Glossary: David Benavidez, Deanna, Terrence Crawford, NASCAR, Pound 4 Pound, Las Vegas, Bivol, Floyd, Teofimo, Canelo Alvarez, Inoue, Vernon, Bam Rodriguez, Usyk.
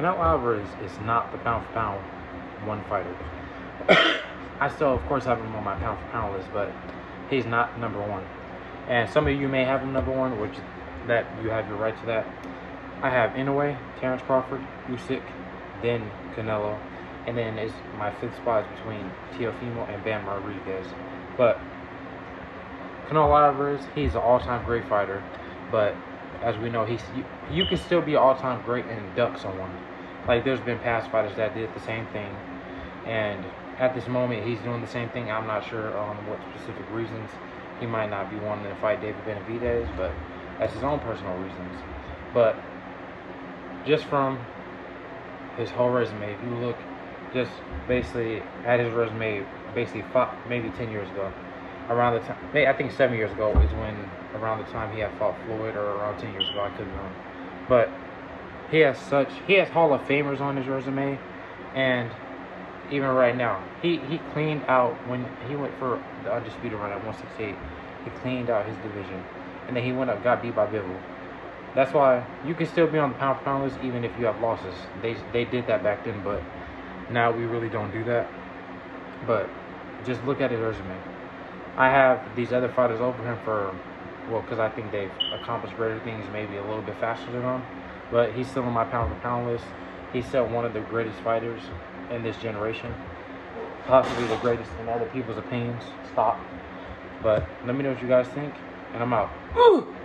Canelo Alvarez is not the pound-for-pound one fighter. I still, of course, have him on my pound-for-pound list, but he's not number one. And some of you may have him number one, which that you have your right to that. I have Inoue, Terrence Crawford, Usyk, then Canelo, and then it's my fifth spot is between Teofimo and Bam Rodriguez. But Canelo Alvarez, he's an all-time great fighter, but as we know, you can still be an all-time great and duck someone. Like, there's been past fighters that did the same thing, and at this moment, he's doing the same thing. I'm not sure on what specific reasons. He might not be wanting to fight David Benavidez, but that's his own personal reasons. But just from his whole resume, if you look just basically at his resume, basically maybe 10 years ago, around the time, I think 7 years ago is when around the time he had fought Floyd, or around 10 years ago, I could be wrong. But he has Hall of Famers on his resume, and even right now, he cleaned out when he went for the undisputed run at 168. He cleaned out his division, and then he went up, got beat by Bivol. That's why you can still be on the pound for pound list even if you have losses. They did that back then, but now we really don't do that. But just look at his resume. I have these other fighters over him for, well, because I think they've accomplished greater things, maybe a little bit faster than him. But he's still on my pound for pound list. He's still one of the greatest fighters in this generation, possibly the greatest in other people's opinions. But let me know what you guys think, and I'm out.